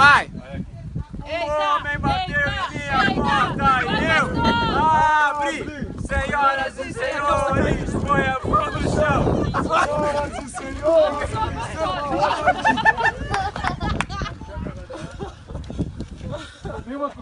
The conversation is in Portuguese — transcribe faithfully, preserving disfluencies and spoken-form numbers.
Vai! Homem bateu em minha porta e eu abri! Senhoras e senhores, põe a mão no chão! Senhoras e senhores, senhoras e senhores!